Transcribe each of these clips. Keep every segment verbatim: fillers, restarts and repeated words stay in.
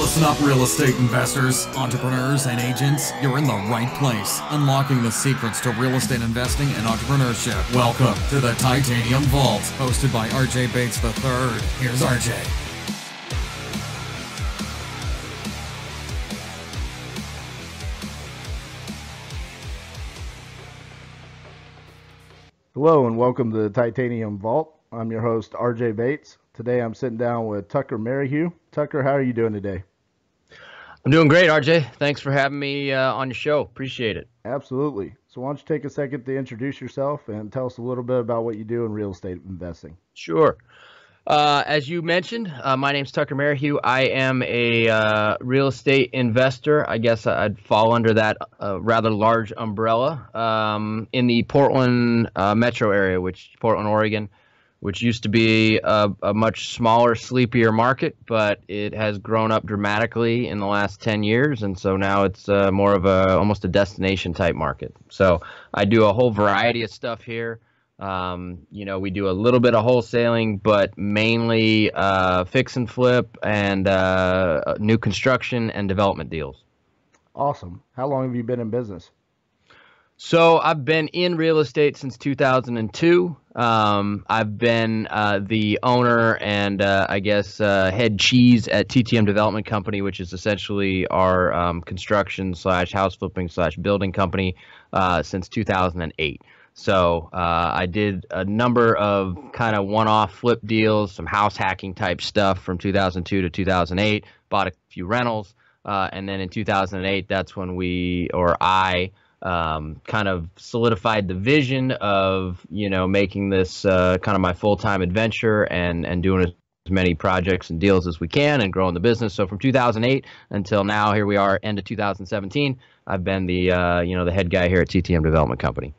Listen up, real estate investors, entrepreneurs, and agents. You're in the right place, unlocking the secrets to real estate investing and entrepreneurship. Welcome to the Titanium Vault, hosted by R J. Bates the third. Here's R J. Hello, and welcome to the Titanium Vault. I'm your host, R J. Bates. Today I'm sitting down with Tucker Merrihew. Tucker, how are you doing today? I'm doing great, R J. Thanks for having me uh, on your show. Appreciate it. Absolutely. So why don't you take a second to introduce yourself and tell us a little bit about what you do in real estate investing. Sure. Uh, as you mentioned, uh, my name's Tucker Merrihew. I am a uh, real estate investor. I guess I'd fall under that uh, rather large umbrella um, in the Portland uh, metro area, which Portland, Oregon. Which used to be a, a much smaller, sleepier market, but it has grown up dramatically in the last ten years, and so now it's uh, more of a almost a destination type market. So I do a whole variety of stuff here. Um, you know, we do a little bit of wholesaling, but mainly uh, fix and flip and uh, new construction and development deals. Awesome. How long have you been in business? So I've been in real estate since two thousand two. Um, I've been uh, the owner and uh, I guess uh, head cheese at T T M Development Company, which is essentially our um, construction slash house flipping slash building company uh, since two thousand eight. So uh, I did a number of kind of one-off flip deals, some house hacking type stuff from two thousand two to two thousand eight, bought a few rentals. Uh, and then in two thousand eight, that's when we or I Um, kind of solidified the vision of, you know, making this uh, kind of my full-time adventure and, and doing as many projects and deals as we can and growing the business. So from two thousand eight until now, here we are, end of two thousand seventeen, I've been the, uh, you know, the head guy here at T T M Development Company.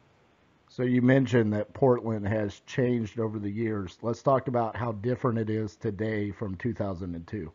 So you mentioned that Portland has changed over the years. Let's talk about how different it is today from two thousand two.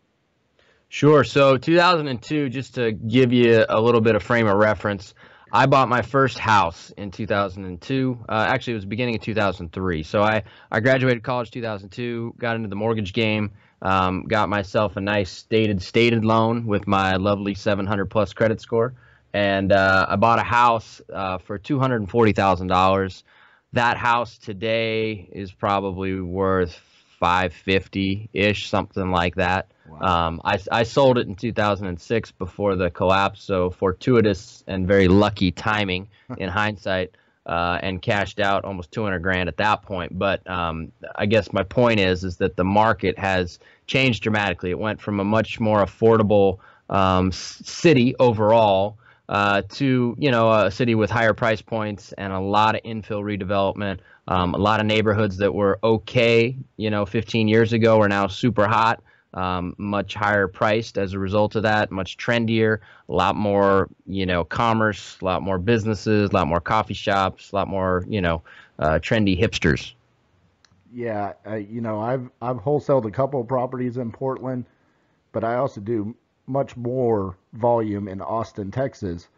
Sure. So two thousand two, just to give you a little bit of frame of reference, I bought my first house in two thousand two. Uh, actually, it was the beginning of two thousand three. So I, I graduated college two thousand two, got into the mortgage game, um, got myself a nice stated stated loan with my lovely seven hundred plus credit score. And uh, I bought a house uh, for two hundred forty thousand dollars. That house today is probably worth five fifty-ish, something like that. Wow. Um, I, I sold it in two thousand six before the collapse, so fortuitous and very lucky timing in hindsight, uh, and cashed out almost two hundred grand at that point. But um, I guess my point is is that the market has changed dramatically. It went from a much more affordable um, city overall uh, to, you know, a city with higher price points and a lot of infill redevelopment. Um, a lot of neighborhoods that were okay, you know, fifteen years ago are now super hot. Um, much higher priced as a result of that, much trendier, a lot more, you know, commerce, a lot more businesses, a lot more coffee shops, a lot more, you know, uh, trendy hipsters. Yeah. Uh, you know, I've, I've wholesaled a couple of properties in Portland, but I also do much more volume in Austin, Texas.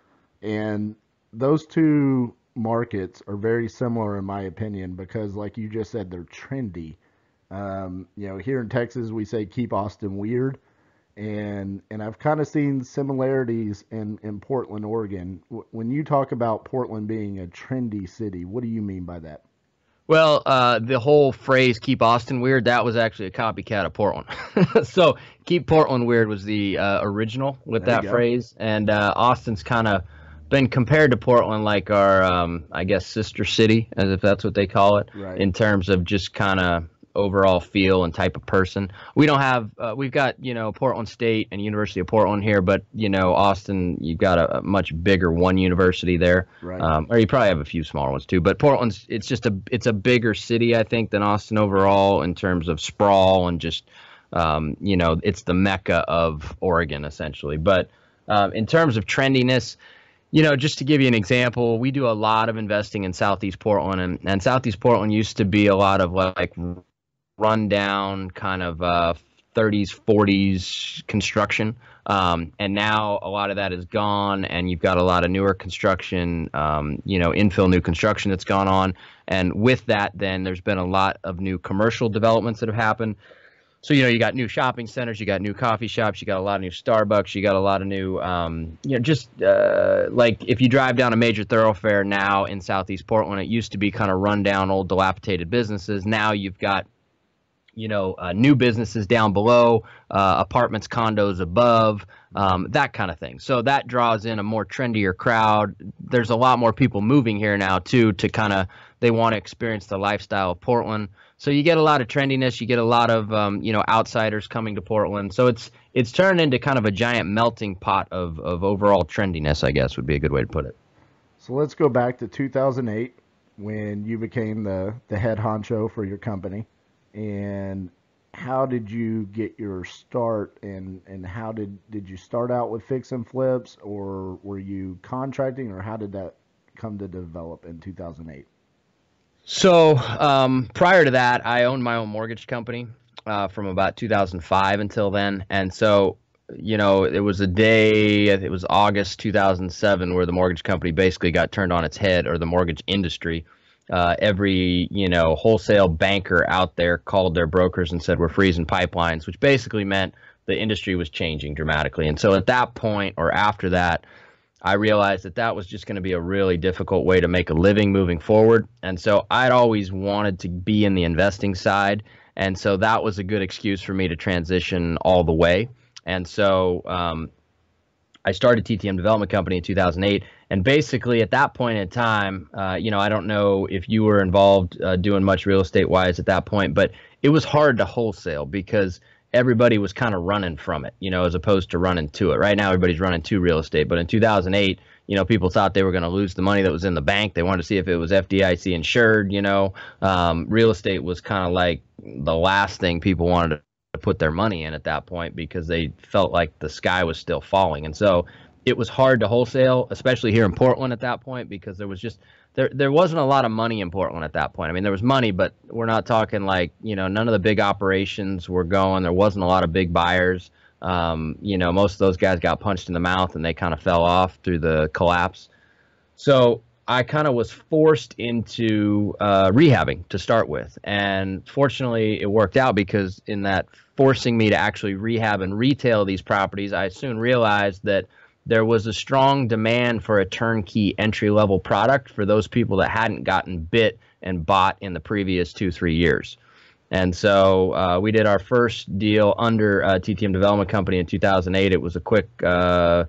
And those two markets are very similar in my opinion, because like you just said, they're trendy. Um, you know, here in Texas, we say keep Austin weird. And and I've kind of seen similarities in, in Portland, Oregon. W- when you talk about Portland being a trendy city, what do you mean by that? Well, uh, the whole phrase keep Austin weird, that was actually a copycat of Portland. So keep Portland weird was the uh, original with there that phrase. And uh, Austin's kind of been compared to Portland like our, um, I guess, sister city, as if that's what they call it, right, in terms of just kind of overall feel and type of person. We don't have uh, we've got, you know, Portland State and University of Portland here, but you know, Austin, you've got a, a much bigger one university there, right. Um, or you probably have a few smaller ones too, but Portland's it's just a it's a bigger city, I think, than Austin overall in terms of sprawl and just um, you know, it's the mecca of Oregon essentially. But um, in terms of trendiness, you know, just to give you an example, we do a lot of investing in Southeast Portland, and, and Southeast Portland used to be a lot of like rundown kind of uh, thirties, forties construction. Um, and now a lot of that is gone, and you've got a lot of newer construction, um, you know, infill new construction that's gone on. And with that, then there's been a lot of new commercial developments that have happened. So, you know, you got new shopping centers, you got new coffee shops, you got a lot of new Starbucks, you got a lot of new, um, you know, just uh, like if you drive down a major thoroughfare now in Southeast Portland, it used to be kind of rundown, old, dilapidated businesses. Now you've got, you know, uh, new businesses down below, uh, apartments, condos above, um, that kind of thing. So that draws in a more trendier crowd. There's a lot more people moving here now, too, to kind of, they want to experience the lifestyle of Portland. So you get a lot of trendiness. You get a lot of, um, you know, outsiders coming to Portland. So it's it's turned into kind of a giant melting pot of, of overall trendiness, I guess, would be a good way to put it. So let's go back to two thousand eight when you became the, the head honcho for your company. And how did you get your start, and, and how did, did you start out with fix and flips, or were you contracting, or how did that come to develop in two thousand eight? So um, prior to that, I owned my own mortgage company uh, from about two thousand five until then. And so, you know, it was a day, it was August two thousand seven, where the mortgage company basically got turned on its head, or the mortgage industry. Uh, every, you know, wholesale banker out there called their brokers and said, we're freezing pipelines, which basically meant the industry was changing dramatically. And so at that point, or after that, I realized that that was just going to be a really difficult way to make a living moving forward. And so I'd always wanted to be in the investing side. And so that was a good excuse for me to transition all the way. And so um, I started T T M Development Company in two thousand eight. And basically at that point in time, uh, you know, I don't know if you were involved uh, doing much real estate wise at that point, but it was hard to wholesale because everybody was kind of running from it, you know, as opposed to running to it. Right now, everybody's running to real estate. But in two thousand eight, you know, people thought they were going to lose the money that was in the bank. They wanted to see if it was F D I C insured, you know. Um, real estate was kind of like the last thing people wanted to put their money in at that point because they felt like the sky was still falling. And so it was hard to wholesale, especially here in Portland at that point, because there was just there there wasn't a lot of money in Portland at that point. I mean, there was money, but we're not talking like, you know, none of the big operations were going. There wasn't a lot of big buyers. Um, you know, most of those guys got punched in the mouth and they kind of fell off through the collapse. So I kind of was forced into uh, rehabbing to start with. And fortunately, it worked out because in that forcing me to actually rehab and retail these properties, I soon realized that there was a strong demand for a turnkey entry-level product for those people that hadn't gotten bit and bought in the previous two, three years. And so uh, we did our first deal under uh, T T M Development Company in two thousand eight. It was a quick, uh,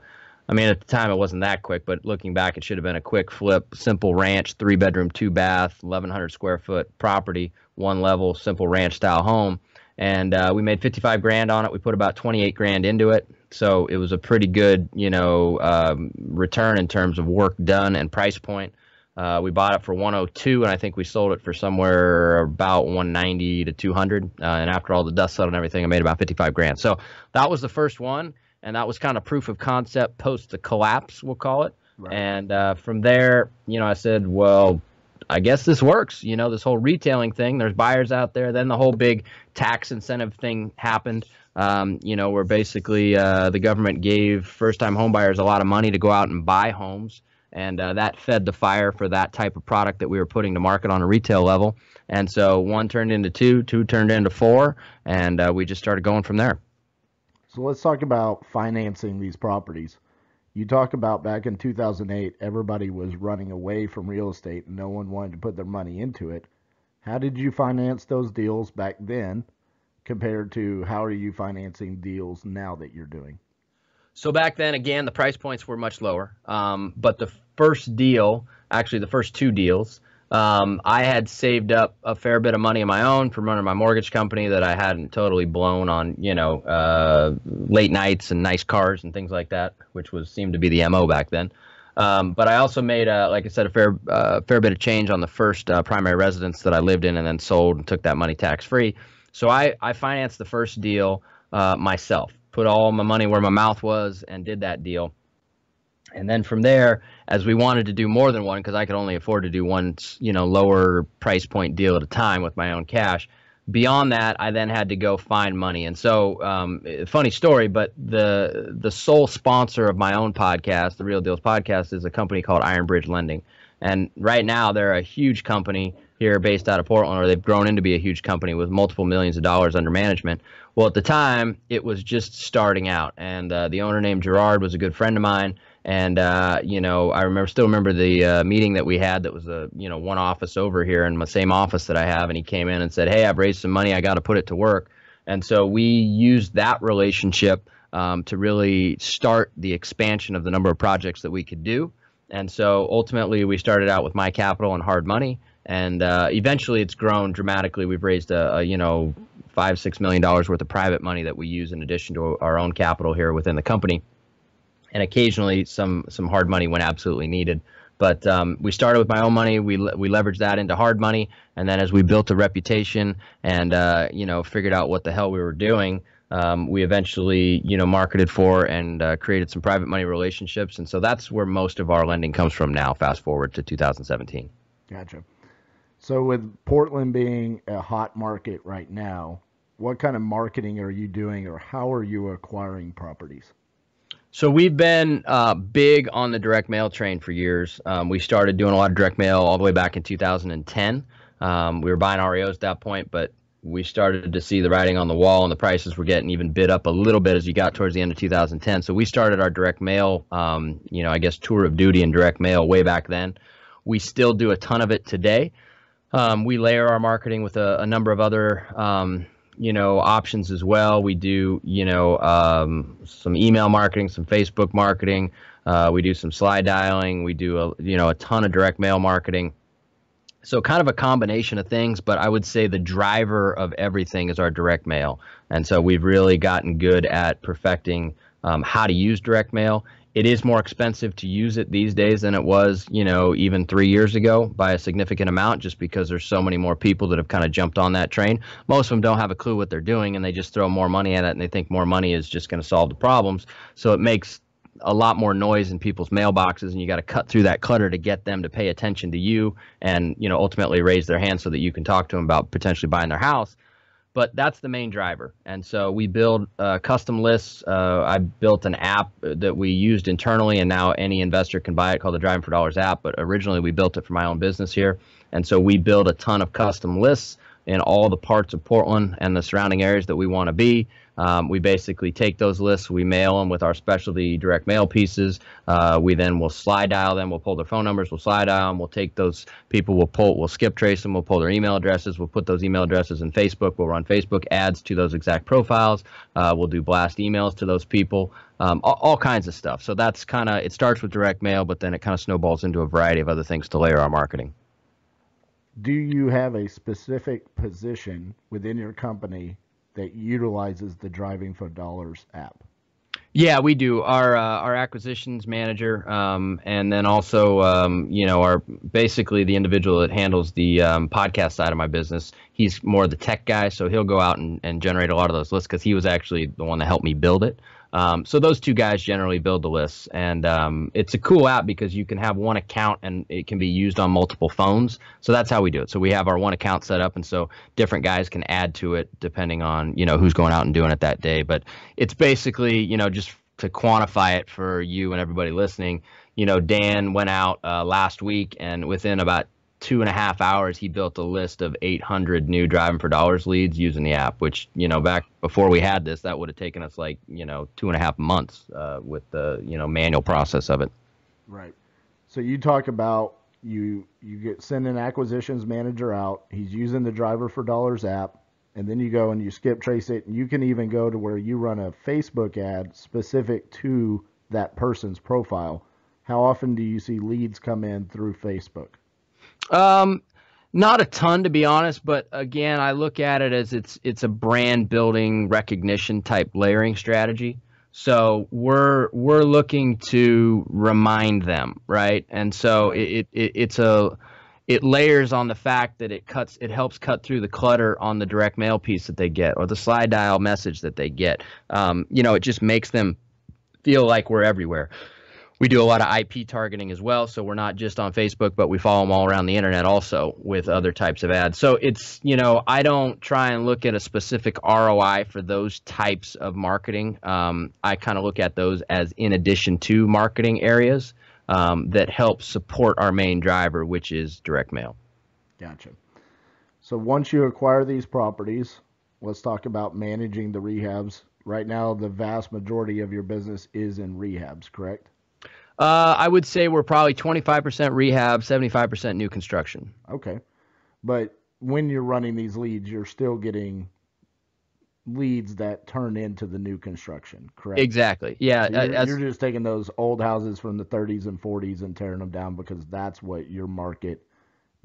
I mean, at the time it wasn't that quick, but looking back, it should have been a quick flip, simple ranch, three-bedroom, two-bath, eleven hundred square foot property, one-level, simple ranch-style home. And uh, we made fifty-five grand on it. We put about twenty-eight grand into it. So it was a pretty good, you know, um, return in terms of work done and price point. Uh, we bought it for one oh two, and I think we sold it for somewhere about one ninety to two hundred. Uh, and after all the dust settled and everything, I made about fifty-five grand. So that was the first one, and that was kind of proof of concept post the collapse, we'll call it. Right. And uh, from there, you know, I said, well, I guess this works. You know, this whole retailing thing. There's buyers out there. Then the whole big tax incentive thing happened. Um, you know, where basically uh, the government gave first-time homebuyers a lot of money to go out and buy homes, and uh, that fed the fire for that type of product that we were putting to market on a retail level. And so one turned into two, two turned into four, and uh, we just started going from there. So let's talk about financing these properties. You talk about back in two thousand eight, everybody was running away from real estate, and no one wanted to put their money into it. How did you finance those deals back then, compared to how are you financing deals now that you're doing? So back then, again, the price points were much lower. Um, but the first deal, actually the first two deals, um, I had saved up a fair bit of money of my own from running my mortgage company that I hadn't totally blown on, you know, uh, late nights and nice cars and things like that, which was seemed to be the M O back then. Um, but I also made, a, like I said, a fair, uh, fair bit of change on the first uh, primary residence that I lived in and then sold and took that money tax-free. So I, I financed the first deal uh, myself, put all my money where my mouth was and did that deal. And then from there, as we wanted to do more than one, because I could only afford to do one, you know, lower price point deal at a time with my own cash. Beyond that, I then had to go find money. And so um, funny story, but the the sole sponsor of my own podcast, the Real Deals Podcast, is a company called Iron Bridge Lending. And right now they're a huge company here based out of Portland, or they've grown into be a huge company with multiple millions of dollars under management. Well, at the time, it was just starting out, and uh, the owner named Gerard was a good friend of mine. And, uh, you know, I remember still remember the uh, meeting that we had that was, a, you know, one office over here in my same office that I have. And he came in and said, hey, I've raised some money. I got to put it to work. And so we used that relationship um, to really start the expansion of the number of projects that we could do. And so ultimately, we started out with my capital and hard money. And uh, eventually, it's grown dramatically. We've raised, a, a you know, five, six million dollars worth of private money that we use in addition to our own capital here within the company. And occasionally some some hard money when absolutely needed. But um, we started with my own money. We le we leveraged that into hard money. And then as we built a reputation and, uh, you know, figured out what the hell we were doing, um, we eventually, you know, marketed for and uh, created some private money relationships. And so that's where most of our lending comes from now, fast forward to two thousand seventeen. Gotcha. So with Portland being a hot market right now, what kind of marketing are you doing or how are you acquiring properties? So we've been uh, big on the direct mail train for years. Um, we started doing a lot of direct mail all the way back in two thousand ten. Um, we were buying R E Os at that point, but we started to see the writing on the wall and the prices were getting even bid up a little bit as you got towards the end of two thousand ten. So we started our direct mail, um, you know, I guess tour of duty and direct mail way back then. We still do a ton of it today. Um, we layer our marketing with a, a number of other um you know, options as well. We do, you know, um, some email marketing, some Facebook marketing. Uh, we do some slide dialing. We do, a, you know, a ton of direct mail marketing. So kind of a combination of things, but I would say the driver of everything is our direct mail. And so we've really gotten good at perfecting um, how to use direct mail. It is more expensive to use it these days than it was, you know, even three years ago by a significant amount, just because there's so many more people that have kind of jumped on that train. Most of them don't have a clue what they're doing and they just throw more money at it and they think more money is just going to solve the problems. So it makes a lot more noise in people's mailboxes and you got to cut through that clutter to get them to pay attention to you and, you know, ultimately raise their hand so that you can talk to them about potentially buying their house. But that's the main driver. And so we build uh, custom lists. Uh, I built an app that we used internally, and now any investor can buy it, called the Driving for Dollars app. But originally, we built it for my own business here. And so we build a ton of custom lists in all the parts of Portland and the surrounding areas that we want to be. Um, we basically take those lists, we mail them with our specialty direct mail pieces. Uh, we then will slide dial them. We'll pull their phone numbers. We'll slide dial them. We'll take those people. We'll pull. We'll skip trace them. We'll pull their email addresses. We'll put those email addresses in Facebook. We'll run Facebook ads to those exact profiles. Uh, we'll do blast emails to those people. Um, all, all kinds of stuff. So that's kind of, it starts with direct mail, but then it kind of snowballs into a variety of other things to layer our marketing. Do you have a specific position within your company that utilizes the Driving for Dollars app? Yeah, we do. Our uh, our acquisitions manager, um, and then also, um, you know, our basically the individual that handles the um, podcast side of my business. He's more the tech guy, so he'll go out and, and generate a lot of those lists because he was actually the one that helped me build it. Um, so those two guys generally build the lists, and um, it's a cool app because you can have one account and it can be used on multiple phones. So that's how we do it. So we have our one account set up, and so different guys can add to it depending on, you know, who's going out and doing it that day. But it's basically, you know, just to quantify it for you and everybody listening, you know, Dan went out uh, last week, and within about two and a half hours, he built a list of eight hundred new Driving for Dollars leads using the app, which, you know, back before we had this, that would have taken us like, you know, two and a half months uh, with the, you know, manual process of it. Right. So you talk about you, you get send an acquisitions manager out. He's using the Driver for Dollars app. And then you go and you skip trace it. And you can even go to where you run a Facebook ad specific to that person's profile. How often do you see leads come in through Facebook? Um, not a ton, to be honest, but again, I look at it as it's, it's a brand building recognition type layering strategy. So we're, we're looking to remind them. Right. And so it, it, it's a, it layers on the fact that it cuts, it helps cut through the clutter on the direct mail piece that they get or the slide dial message that they get. Um, you know, it just makes them feel like we're everywhere. We do a lot of I P targeting as well, so we're not just on Facebook, but we follow them all around the internet also with other types of ads. So it's, you know, I don't try and look at a specific R O I for those types of marketing. Um, I kind of look at those as in addition to marketing areas um, that help support our main driver, which is direct mail. Gotcha. So once you acquire these properties, let's talk about managing the rehabs. Right now, the vast majority of your business is in rehabs, correct? Uh, I would say we're probably twenty-five percent rehab, seventy-five percent new construction. Okay. But when you're running these leads, you're still getting leads that turn into the new construction, correct? Exactly. Yeah. So you're, uh, you're just taking those old houses from the thirties and forties and tearing them down because that's what your market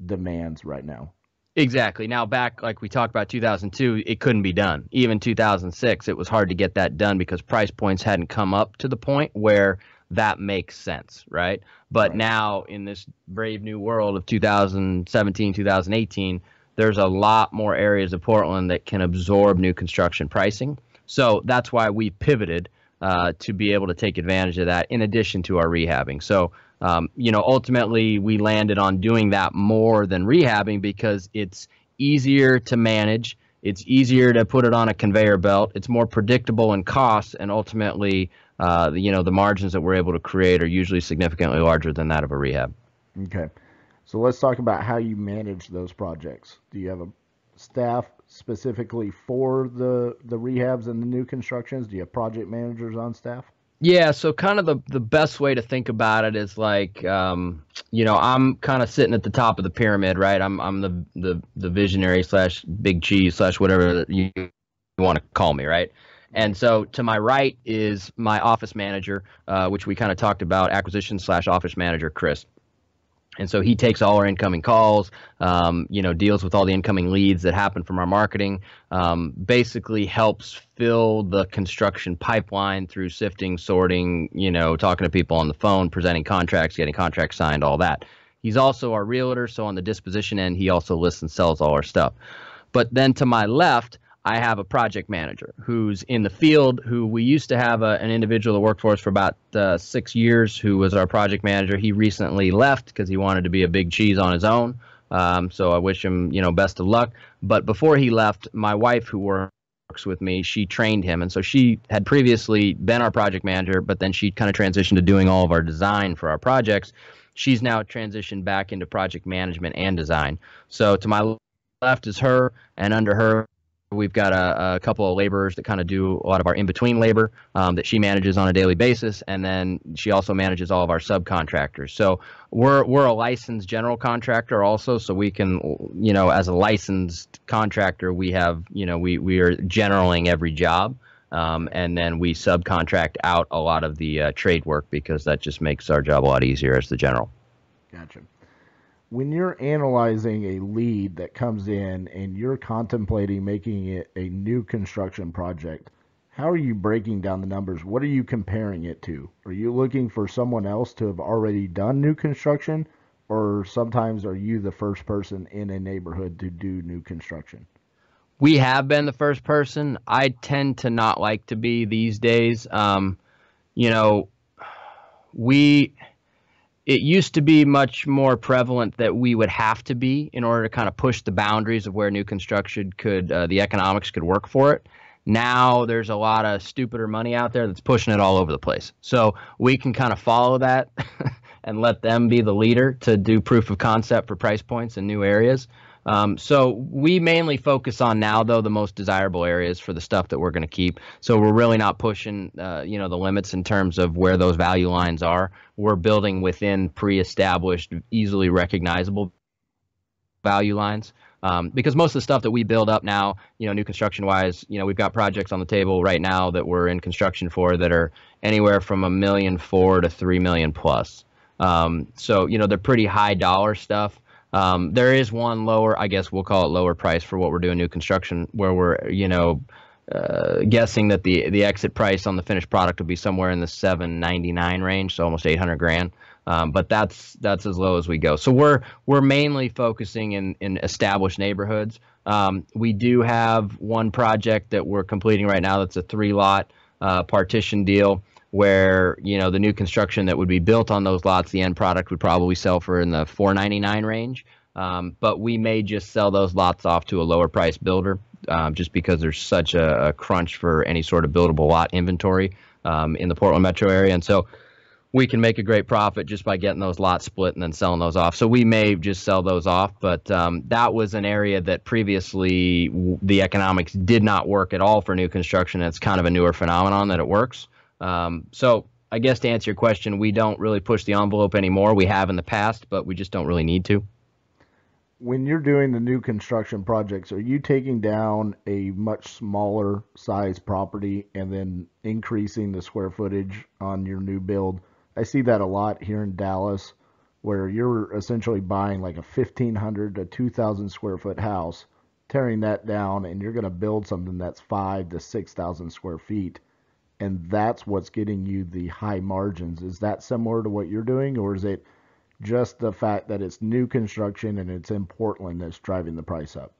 demands right now. Exactly. Now back, like we talked about two thousand two, it couldn't be done. Even two thousand six, it was hard to get that done because price points hadn't come up to the point where that makes sense, right? But right. Now in this brave new world of two thousand seventeen, two thousand eighteen, there's a lot more areas of Portland that can absorb new construction pricing. So that's why we pivoted uh, to be able to take advantage of that in addition to our rehabbing. So Um, you know, ultimately, we landed on doing that more than rehabbing because it's easier to manage. It's easier to put it on a conveyor belt. It's more predictable in costs. And ultimately, uh, you know, the margins that we're able to create are usually significantly larger than that of a rehab. Okay. So let's talk about how you manage those projects. Do you have a staff specifically for the, the rehabs and the new constructions? Do you have project managers on staff? Yeah, so kind of the, the best way to think about it is like, um, you know, I'm kind of sitting at the top of the pyramid, right? I'm I'm the the, the visionary slash big cheese slash whatever you want to call me, right? And so to my right is my office manager, uh, which we kind of talked about, acquisition slash office manager, Chris. And so he takes all our incoming calls, um, you know, deals with all the incoming leads that happen from our marketing, um, basically helps fill the construction pipeline through sifting, sorting, you know, talking to people on the phone, presenting contracts, getting contracts signed, all that. He's also our realtor. So on the disposition end, he also lists and sells all our stuff. But then to my left, I have a project manager who's in the field, who we used to have a, an individual that worked for us for about uh, six years who was our project manager. He recently left because he wanted to be a big cheese on his own. Um, so I wish him, you know, best of luck. But before he left, my wife, who works with me, she trained him. And so she had previously been our project manager, but then she kind of transitioned to doing all of our design for our projects. She's now transitioned back into project management and design. So to my left is her, and under her, we've got a, a couple of laborers that kind of do a lot of our in-between labor um, that she manages on a daily basis, and then she also manages all of our subcontractors. So we're we're a licensed general contractor also, so we can, you know, as a licensed contractor, we have, you know, we we are generaling every job, um, and then we subcontract out a lot of the uh, trade work because that just makes our job a lot easier as the general. Gotcha. When you're analyzing a lead that comes in and you're contemplating making it a new construction project, how are you breaking down the numbers? What are you comparing it to? Are you looking for someone else to have already done new construction, or sometimes are you the first person in a neighborhood to do new construction? We have been the first person. I tend to not like to be these days. Um, you know, we... It used to be much more prevalent that we would have to be in order to kind of push the boundaries of where new construction could, uh, the economics could work for it. Now there's a lot of stupider money out there that's pushing it all over the place. So we can kind of follow that and let them be the leader to do proof of concept for price points in new areas. Um, so we mainly focus on now, though, the most desirable areas for the stuff that we're going to keep. So we're really not pushing, uh, you know, the limits in terms of where those value lines are. We're building within pre-established, easily recognizable value lines. Um, because most of the stuff that we build up now, you know, new construction wise, you know, we've got projects on the table right now that we're in construction for that are anywhere from a million four to three million plus. Um, so, you know, they're pretty high dollar stuff. Um, there is one lower, I guess we'll call it lower price for what we're doing new construction, where we're, you know, uh, guessing that the, the exit price on the finished product will be somewhere in the seven ninety-nine range. So almost eight hundred grand. Um, but that's, that's as low as we go. So we're, we're mainly focusing in, in established neighborhoods. Um, we do have one project that we're completing right now. That's a three lot, uh, partition deal, where, you know, the new construction that would be built on those lots, the end product would probably sell for in the four ninety-nine range. Um, but we may just sell those lots off to a lower price builder um, just because there's such a, a crunch for any sort of buildable lot inventory um, in the Portland metro area. And so we can make a great profit just by getting those lots split and then selling those off. So we may just sell those off, but um, that was an area that previously w- the economics did not work at all for new construction. It's kind of a newer phenomenon that it works. Um, so I guess to answer your question, we don't really push the envelope anymore. We have in the past, but we just don't really need to. When you're doing the new construction projects, are you taking down a much smaller size property and then increasing the square footage on your new build? I see that a lot here in Dallas, where you're essentially buying like a fifteen hundred to two thousand square foot house, tearing that down, and you're going to build something that's five to six thousand square feet. And that's what's getting you the high margins. Is that similar to what you're doing, or is it just the fact that it's new construction and it's in Portland that's driving the price up?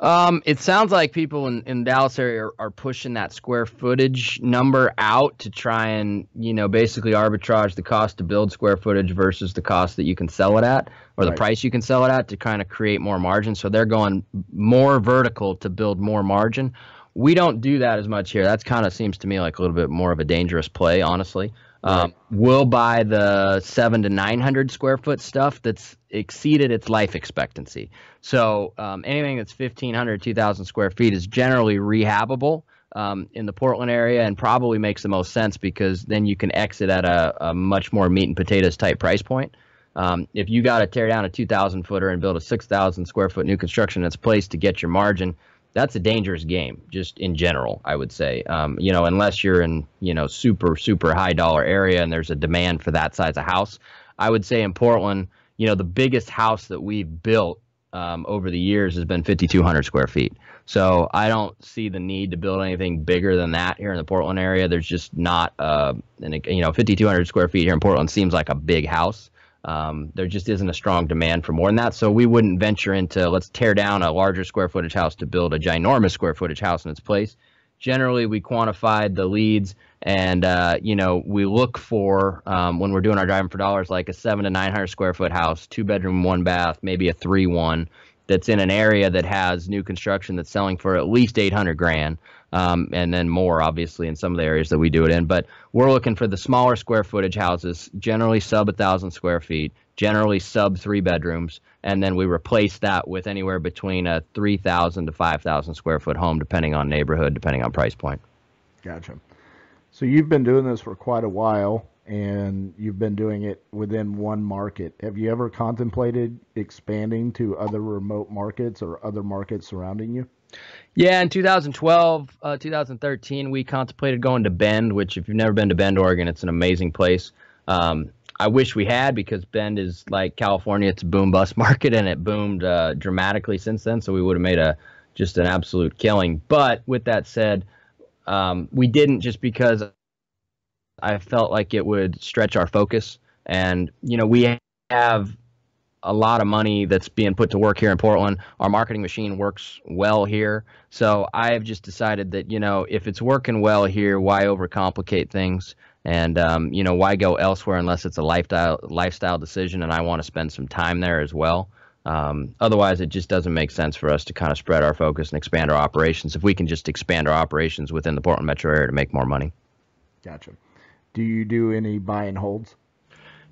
Um, it sounds like people in, in Dallas area are, are pushing that square footage number out to try and, you know, basically arbitrage the cost to build square footage versus the cost that you can sell it at, or right. the price you can sell it at, to kind of create more margin. So they're going more vertical to build more margin. We don't do that as much here. That's kind of seems to me like a little bit more of a dangerous play, honestly. Right. Um, we'll buy the seven to nine hundred square foot stuff that's exceeded its life expectancy. So um, anything that's fifteen hundred, two thousand square feet is generally rehabbable um, in the Portland area, and probably makes the most sense because then you can exit at a, a much more meat and potatoes type price point. Um, if you got to tear down a two thousand footer and build a six thousand square foot new construction that's placed to get your margin, that's a dangerous game, just in general, I would say. Um, you know, unless you're in, you know, super, super high dollar area and there's a demand for that size of house. I would say in Portland, you know, the biggest house that we've built um, over the years has been fifty-two hundred square feet. So I don't see the need to build anything bigger than that here in the Portland area. There's just not, uh, an, you know, fifty-two hundred square feet here in Portland seems like a big house. Um, there just isn't a strong demand for more than that. So we wouldn't venture into let's tear down a larger square footage house to build a ginormous square footage house in its place. Generally, we quantified the leads and, uh, you know, we look for um, when we're doing our driving for dollars, like a seven to nine hundred square foot house, two bedroom, one bath, maybe a three one that's in an area that has new construction that's selling for at least eight hundred grand. Um, and then more, obviously, in some of the areas that we do it in. But we're looking for the smaller square footage houses, generally sub one thousand square feet, generally sub three bedrooms, and then we replace that with anywhere between a three thousand to five thousand square foot home, depending on neighborhood, depending on price point. Gotcha. So you've been doing this for quite a while, and you've been doing it within one market. Have you ever contemplated expanding to other remote markets or other markets surrounding you? Yeah, in two thousand twelve, uh, two thousand thirteen, we contemplated going to Bend, which if you've never been to Bend, Oregon, it's an amazing place. Um, I wish we had, because Bend is like California. It's a boom bust market, and it boomed uh, dramatically since then. So we would have made a just an absolute killing. But with that said, um, we didn't, just because I felt like it would stretch our focus. And, you know, we have a lot of money that's being put to work here in Portland. Our marketing machine works well here. So I've just decided that, you know, if it's working well here, why overcomplicate things? And, um, you know, why go elsewhere unless it's a lifestyle lifestyle decision and I want to spend some time there as well. Um, otherwise, it just doesn't make sense for us to kind of spread our focus and expand our operations if we can just expand our operations within the Portland metro area to make more money. Gotcha. Do you do any buy and holds?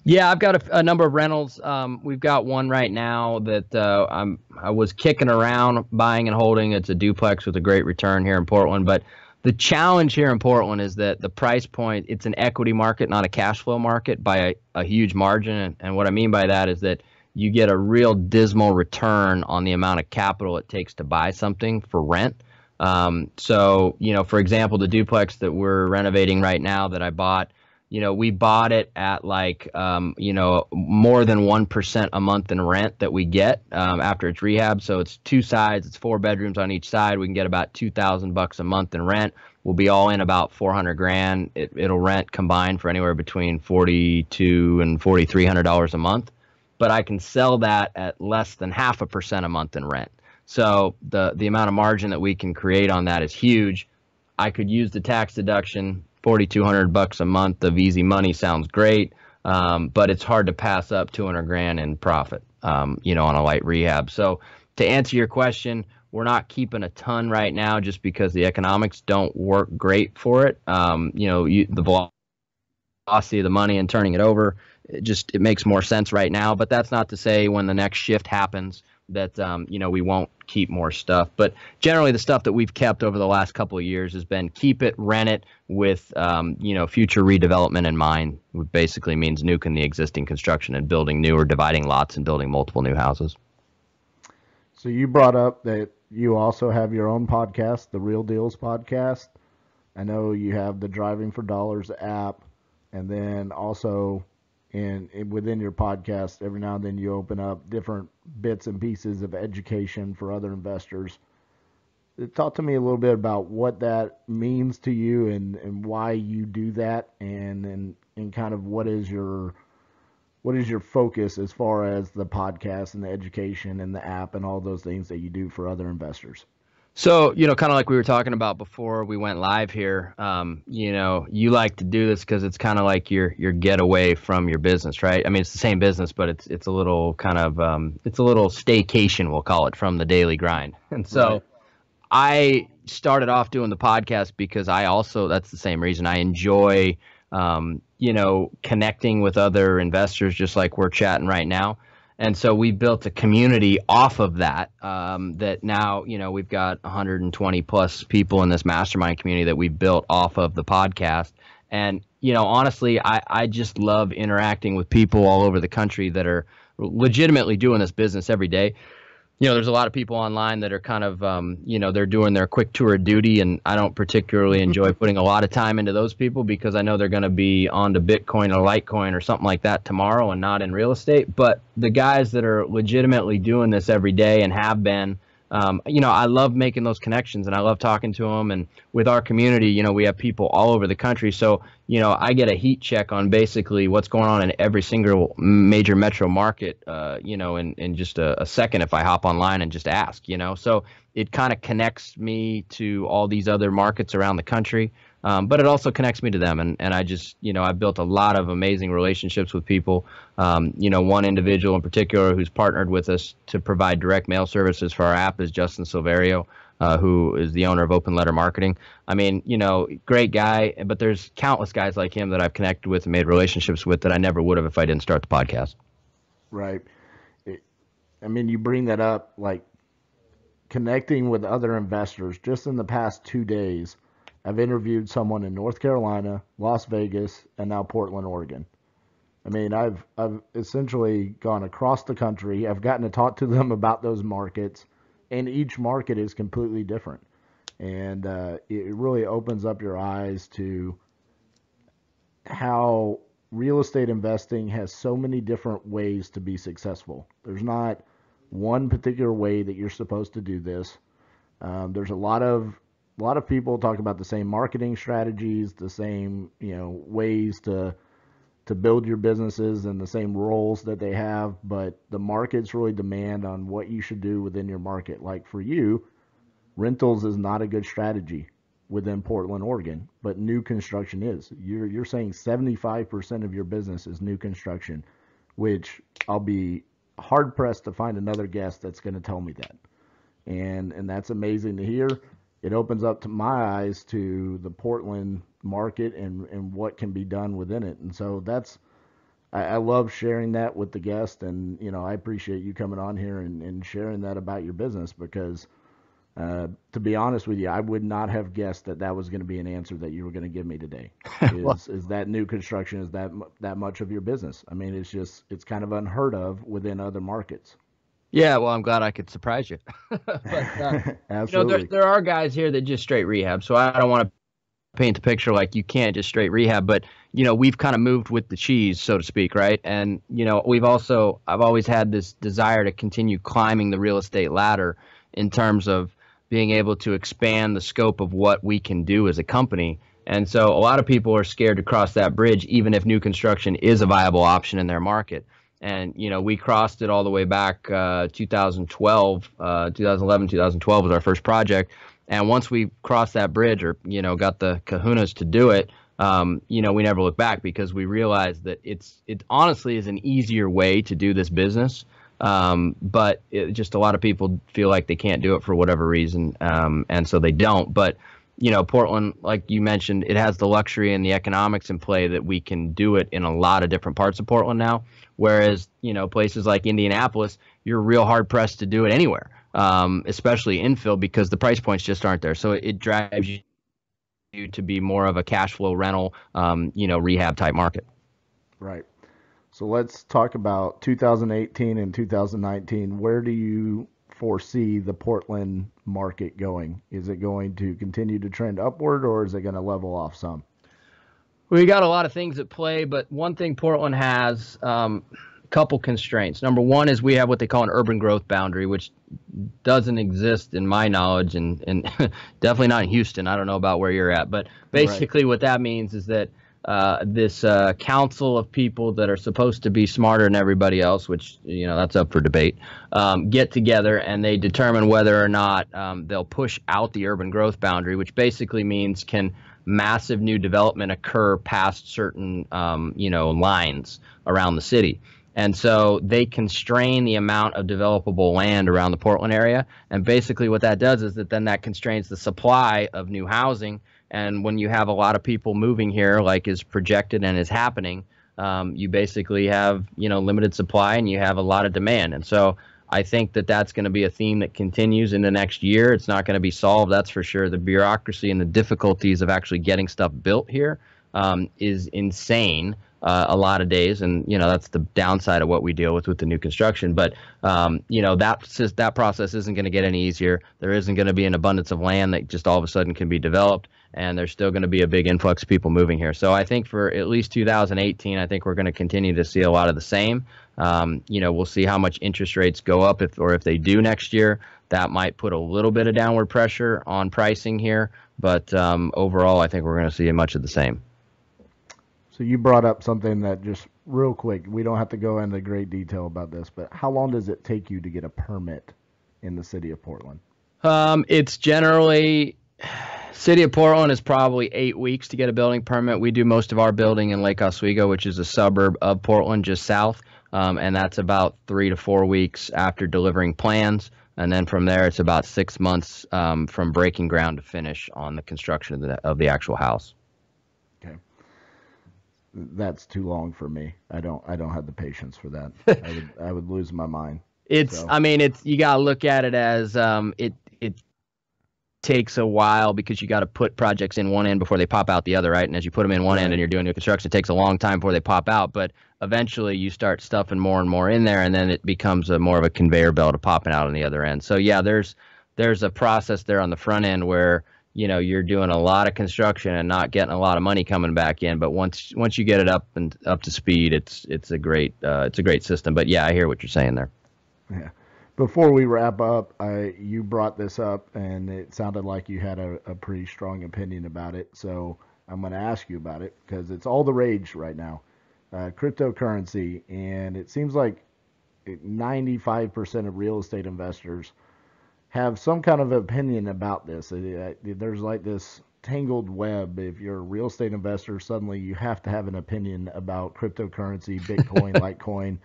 Yeah, I've got a, a number of rentals. Um, we've got one right now that uh, I'm, I was kicking around buying and holding. It's a duplex with a great return here in Portland. But the challenge here in Portland is that the price point, it's an equity market, not a cash flow market by a, a huge margin. And, and what I mean by that is that you get a real dismal return on the amount of capital it takes to buy something for rent. Um, so, you know, for example, the duplex that we're renovating right now that I bought, you know, we bought it at like, um, you know, more than one percent a month in rent that we get um, after it's rehab. So it's two sides, it's four bedrooms on each side. We can get about two thousand bucks a month in rent. We'll be all in about four hundred grand. It, it'll rent combined for anywhere between forty-two hundred and forty-three hundred dollars a month. But I can sell that at less than half a percent a month in rent. So the, the amount of margin that we can create on that is huge. I could use the tax deduction. forty-two hundred bucks a month of easy money sounds great, um, but it's hard to pass up two hundred grand in profit, um, you know, on a light rehab. So to answer your question, we're not keeping a ton right now just because the economics don't work great for it. Um, you know, you, the velocity of the money and turning it over. It just it makes more sense right now. But that's not to say when the next shift happens that um, you know, we won't keep more stuff. But generally, the stuff that we've kept over the last couple of years has been keep it, rent it, with um, you know, future redevelopment in mind, which basically means nuking the existing construction and building new or dividing lots and building multiple new houses. So you brought up that you also have your own podcast, the Real Deals Podcast. I know you have the Driving for Dollars app, and then also in, in within your podcast, every now and then you open up different bits and pieces of education for other investors. Talk to me a little bit about what that means to you and, and why you do that, and, and and kind of what is your what is your focus as far as the podcast and the education and the app and all those things that you do for other investors. So, you know, kind of like we were talking about before we went live here, um, you know, you like to do this because it's kind of like your your getaway from your business, right? I mean, it's the same business, but it's it's a little kind of um, it's a little staycation, we'll call it, from the daily grind. And so right. I started off doing the podcast because I also that's the same reason I enjoy, um, you know, connecting with other investors, just like we're chatting right now. And so we built a community off of that, um, that now, you know, we've got one hundred twenty plus people in this mastermind community that we've built off of the podcast. And, you know, honestly, I, I just love interacting with people all over the country that are legitimately doing this business every day. You know, there's a lot of people online that are kind of, um, you know, they're doing their quick tour of duty, and I don't particularly enjoy putting a lot of time into those people because I know they're going to be onto Bitcoin or Litecoin or something like that tomorrow and not in real estate. But the guys that are legitimately doing this every day and have been, um, you know, I love making those connections and I love talking to them. And with our community, you know, we have people all over the country. So, you know, I get a heat check on basically what's going on in every single major metro market, uh, you know, in, in just a, a second if I hop online and just ask, you know. So it kind of connects me to all these other markets around the country, um, but it also connects me to them. And, and I just, you know, I built a lot of amazing relationships with people, um, you know, one individual in particular who's partnered with us to provide direct mail services for our app is Justin Silverio. Uh, who is the owner of Open Letter Marketing. I mean, you know, great guy, but there's countless guys like him that I've connected with and made relationships with that I never would have if I didn't start the podcast. Right. It, I mean, you bring that up, like connecting with other investors. Just in the past two days, I've interviewed someone in North Carolina, Las Vegas, and now Portland, Oregon. I mean, I've I've essentially gone across the country. I've gotten to talk to them about those markets. And each market is completely different. And uh, it really opens up your eyes to how real estate investing has so many different ways to be successful. There's not one particular way that you're supposed to do this. Um, there's a lot of a lot of people talk about the same marketing strategies, the same, you know, ways to to build your businesses and the same roles that they have, but the markets really demand on what you should do within your market. Like for you, rentals is not a good strategy within Portland, Oregon, but new construction is. You're, you're saying seventy-five percent of your business is new construction, which I'll be hard pressed to find another guest that's going to tell me that. And, and that's amazing to hear. It opens up to my eyes to the Portland market and, and what can be done within it. And so that's, I, I love sharing that with the guest. And, you know, I appreciate you coming on here and, and sharing that about your business because, uh, to be honest with you, I would not have guessed that that was going to be an answer that you were going to give me today. Is, well, is that new construction, is that, that much of your business? I mean, it's just, it's kind of unheard of within other markets. Yeah, well, I'm glad I could surprise you. but, uh, Absolutely. You know, there, there are guys here that just straight rehab, so I don't want to paint the picture like you can't just straight rehab, but you know, we've kind of moved with the cheese, so to speak, right? And you know, we've also I've always had this desire to continue climbing the real estate ladder in terms of being able to expand the scope of what we can do as a company. And so a lot of people are scared to cross that bridge, even if new construction is a viable option in their market. And, you know, we crossed it all the way back uh, two thousand twelve, uh, two thousand eleven, two thousand twelve was our first project. And once we crossed that bridge or, you know, got the kahunas to do it, um, you know, we never looked back because we realized that it's it honestly is an easier way to do this business. Um, but it, just a lot of people feel like they can't do it for whatever reason. Um, and so they don't. But you know, Portland, like you mentioned, it has the luxury and the economics in play that we can do it in a lot of different parts of Portland now. Whereas, you know, places like Indianapolis, you're real hard pressed to do it anywhere, um, especially infill, because the price points just aren't there. So it, it drives you to be more of a cash flow rental, um, you know, rehab type market. Right. So let's talk about two thousand eighteen and two thousand nineteen. Where do you foresee the Portland market going? Is it going to continue to trend upward, or is it going to level off some? We got a lot of things at play, but one thing Portland has, um, a couple constraints. Number one is we have what they call an urban growth boundary, which doesn't exist in my knowledge, and, and definitely not in Houston. I don't know about where you're at, but basically right. What that means is that Uh, this uh, council of people that are supposed to be smarter than everybody else, which, you know, that's up for debate, um, get together and they determine whether or not um, they'll push out the urban growth boundary, which basically means can massive new development occur past certain, um, you know, lines around the city. And so they constrain the amount of developable land around the Portland area. And basically what that does is that then that constrains the supply of new housing. And when you have a lot of people moving here, like is projected and is happening, um, you basically have, you know, limited supply and you have a lot of demand. And so I think that that's going to be a theme that continues in the next year. It's not going to be solved, that's for sure. The bureaucracy and the difficulties of actually getting stuff built here um, is insane uh, a lot of days. And, you know, that's the downside of what we deal with with the new construction. But, um, you know, that, that process isn't going to get any easier. There isn't going to be an abundance of land that just all of a sudden can be developed. And there's still going to be a big influx of people moving here. So I think for at least two thousand eighteen, I think we're going to continue to see a lot of the same. Um, you know, we'll see how much interest rates go up, if or if they do next year. That might put a little bit of downward pressure on pricing here. But um, overall, I think we're going to see much of the same. So you brought up something that, just real quick, we don't have to go into great detail about this, but how long does it take you to get a permit in the city of Portland? Um, it's generally... City of Portland is probably eight weeks to get a building permit. We do most of our building in Lake Oswego, which is a suburb of Portland just south, um, and that's about three to four weeks after delivering plans. And then from there, it's about six months um, from breaking ground to finish on the construction of the, of the actual house. Okay, that's too long for me. I don't I don't have the patience for that. I would I would lose my mind. It's so. I mean it's you gotta look at it as um it it. takes a while, because you got to put projects in one end before they pop out the other, right? And as you put them in one right. end and you're doing new construction, it takes a long time before they pop out. But eventually you start stuffing more and more in there, and then it becomes a more of a conveyor belt of popping out on the other end. So yeah, there's there's a process there on the front end where, you know, you're doing a lot of construction and not getting a lot of money coming back in. But once once you get it up and up to speed, it's it's a great uh, it's a great system. But yeah, I hear what you're saying there. Yeah. Before we wrap up, I, you brought this up, and it sounded like you had a, a pretty strong opinion about it. So I'm going to ask you about it, because it's all the rage right now, uh, cryptocurrency. And it seems like ninety-five percent of real estate investors have some kind of opinion about this. There's like this tangled web. If you're a real estate investor, suddenly you have to have an opinion about cryptocurrency, Bitcoin, Litecoin.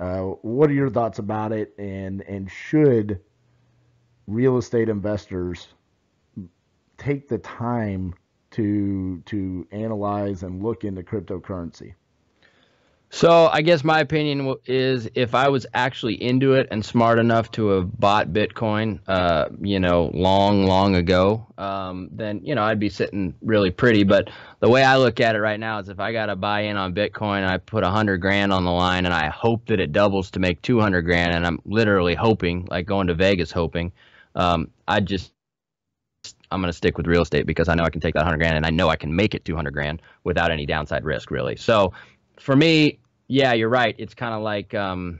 Uh, what are your thoughts about it, and, and should real estate investors take the time to, to analyze and look into cryptocurrency? So I guess my opinion is, if I was actually into it and smart enough to have bought Bitcoin, uh, you know, long, long ago, um, then, you know, I'd be sitting really pretty. But the way I look at it right now is, if I got to buy in on Bitcoin and I put a hundred grand on the line and I hope that it doubles to make two hundred grand, and I'm literally hoping, like going to Vegas hoping, um, I just, I'm going to stick with real estate, because I know I can take that hundred grand and I know I can make it two hundred grand without any downside risk, really. So for me, yeah, you're right. It's kind of like um,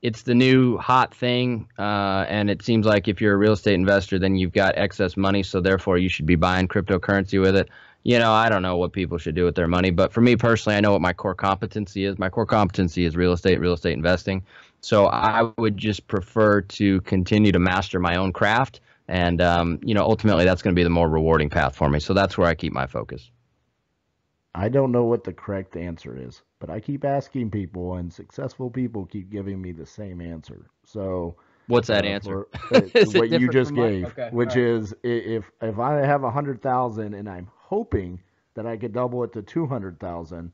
it's the new hot thing. Uh, and it seems like if you're a real estate investor, then you've got excess money. So therefore, you should be buying cryptocurrency with it. You know, I don't know what people should do with their money. But for me personally, I know what my core competency is. My core competency is real estate, real estate investing. So I would just prefer to continue to master my own craft. And, um, you know, ultimately, that's going to be the more rewarding path for me. So that's where I keep my focus. I don't know what the correct answer is, but I keep asking people, and successful people keep giving me the same answer. So What's that uh, answer? Or, what you just gave, okay, which is right. if if I have a hundred thousand and I'm hoping that I could double it to two hundred thousand,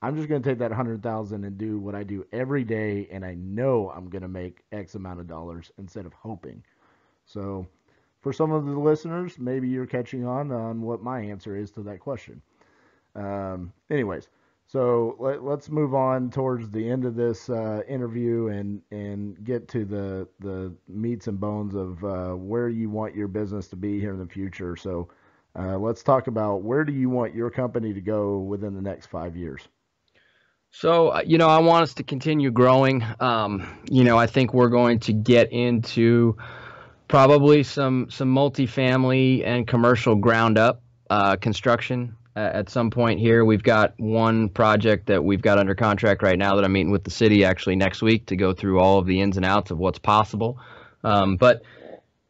I'm just going to take that hundred thousand and do what I do every day, and I know I'm going to make X amount of dollars instead of hoping. So, for some of the listeners, maybe you're catching on on what my answer is to that question. Um, anyways, so let, let's move on towards the end of this uh, interview and and get to the the meats and bones of uh, where you want your business to be here in the future. So uh, let's talk about, where do you want your company to go within the next five years? So, you know, I want us to continue growing. Um, you know, I think we're going to get into probably some some multifamily and commercial ground up uh, construction. At some point here, we've got one project that we've got under contract right now that I'm meeting with the city actually next week to go through all of the ins and outs of what's possible. Um, but,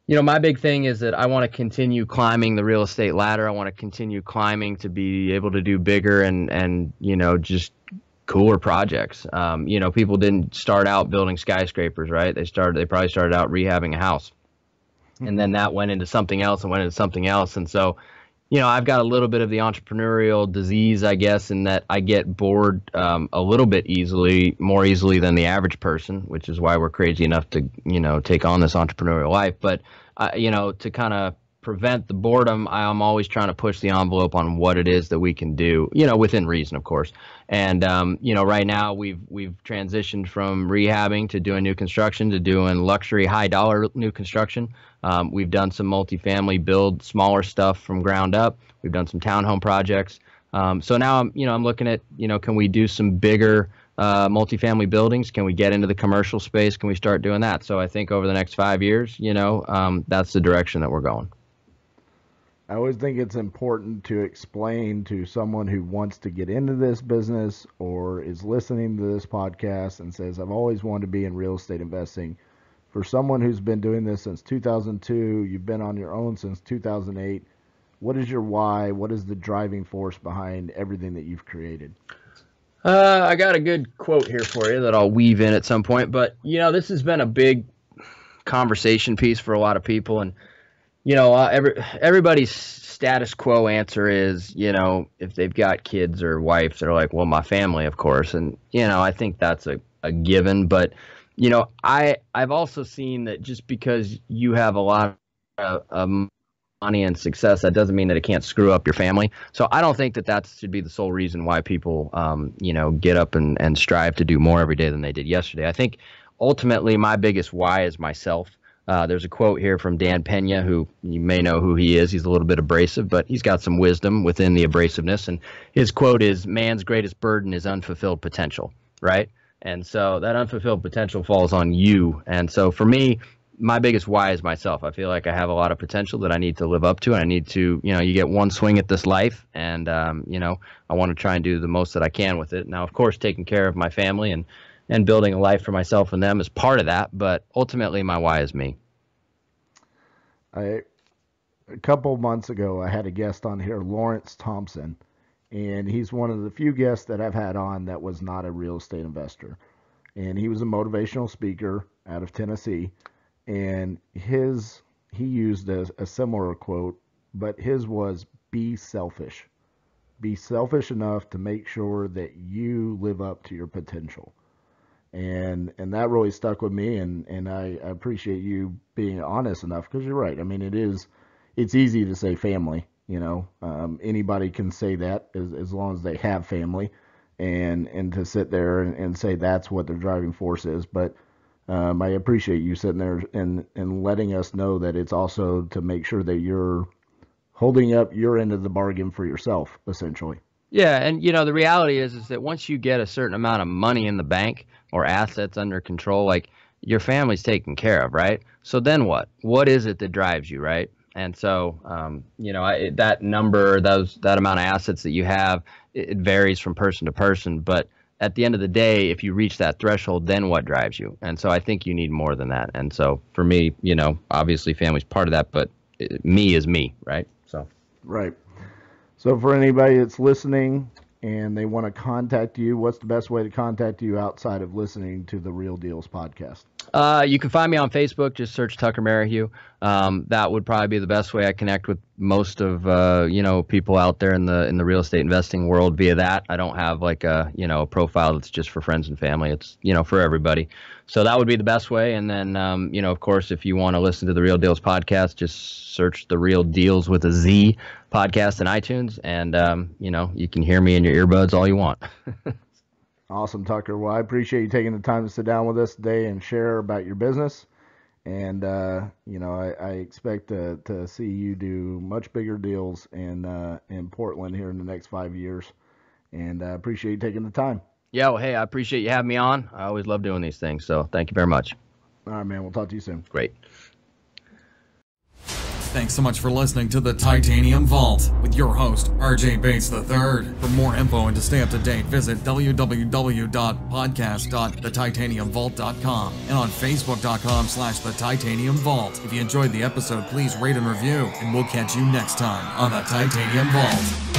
you know, my big thing is that I want to continue climbing the real estate ladder. I want to continue climbing to be able to do bigger and, and you know, just cooler projects. Um, you know, people didn't start out building skyscrapers, right? They started, they probably started out rehabbing a house. And then that went into something else and went into something else. And so, you know, I've got a little bit of the entrepreneurial disease, I guess, in that I get bored um, a little bit easily, more easily than the average person, which is why we're crazy enough to, you know, take on this entrepreneurial life. But, uh, you know, to kind of prevent the boredom, I'm always trying to push the envelope on what it is that we can do, you know, within reason, of course. And, um, you know, right now we've we've transitioned from rehabbing to doing new construction to doing luxury high dollar new construction. Um, we've done some multifamily build, smaller stuff from ground up. We've done some townhome projects. Um, so now, I'm, you know, I'm looking at, you know, can we do some bigger uh, multifamily buildings? Can we get into the commercial space? Can we start doing that? So I think over the next five years, you know, um, that's the direction that we're going. I always think it's important to explain to someone who wants to get into this business or is listening to this podcast and says, I've always wanted to be in real estate investing. For someone who's been doing this since two thousand two, you've been on your own since two thousand eight, what is your why? What is the driving force behind everything that you've created? Uh, I got a good quote here for you that I'll weave in at some point. But, you know, this has been a big conversation piece for a lot of people. And, you know, uh, every, everybody's status quo answer is, you know, if they've got kids or wives, they're like, well, my family, of course. And, you know, I think that's a, a given. But, you know, I, I've also seen that just because you have a lot of um, money and success, that doesn't mean that it can't screw up your family. So I don't think that that should be the sole reason why people, um, you know, get up and, and strive to do more every day than they did yesterday. I think ultimately my biggest why is myself. Uh, there's a quote here from Dan Pena, who you may know who he is. He's a little bit abrasive, but he's got some wisdom within the abrasiveness. And his quote is, man's greatest burden is unfulfilled potential, right? And so that unfulfilled potential falls on you. And so for me, my biggest why is myself. I feel like I have a lot of potential that I need to live up to. And I need to, you know, you get one swing at this life. And, um, you know, I want to try and do the most that I can with it. Now, of course, taking care of my family and, and building a life for myself and them is part of that. But ultimately, my why is me. I, a couple months ago, I had a guest on here, Lawrence Thompson. And he's one of the few guests that I've had on that was not a real estate investor. And he was a motivational speaker out of Tennessee. And his, he used a, a similar quote, but his was, be selfish. Be selfish enough to make sure that you live up to your potential. And and that really stuck with me. And, and I, I appreciate you being honest enough, because you're right. I mean, it is, it's easy to say family. You know, um, anybody can say that as, as long as they have family, and and to sit there and, and say that's what their driving force is. But um, I appreciate you sitting there and, and letting us know that it's also to make sure that you're holding up your end of the bargain for yourself, essentially. Yeah. And, you know, the reality is, is that once you get a certain amount of money in the bank or assets under control, like your family's taken care of. Right. So then what? What is it that drives you? Right. And so, um, you know, I, that number, those that amount of assets that you have, it, it varies from person to person. But at the end of the day, if you reach that threshold, then what drives you? And so I think you need more than that. And so for me, you know, obviously family's part of that, but it, me is me, right? So, right. So for anybody that's listening and they want to contact you, what's the best way to contact you outside of listening to the Real Deals podcast? Uh, you can find me on Facebook. Just search Tucker Merrihew. Um, that would probably be the best way I connect with most of uh, you know people out there in the in the real estate investing world via that. I don't have like a you know a profile that's just for friends and family. It's you know for everybody. So that would be the best way. And then um, you know of course if you want to listen to the Real Deals podcast, just search the Real Deals with a Z podcast in iTunes, and um, you know you can hear me in your earbuds all you want. Awesome, Tucker. Well, I appreciate you taking the time to sit down with us today and share about your business. And, uh, you know, I, I expect to, to see you do much bigger deals in, uh, in Portland here in the next five years. And I appreciate you taking the time. Yeah, well, hey, I appreciate you having me on. I always love doing these things. So thank you very much. All right, man. We'll talk to you soon. Great. Thanks so much for listening to the Titanium Vault with your host, R J Bates the third. For more info and to stay up to date, visit w w w dot podcast dot the titanium vault dot com and on facebook dot com slash the titanium vault. If you enjoyed the episode, please rate and review, and we'll catch you next time on the Titanium Vault.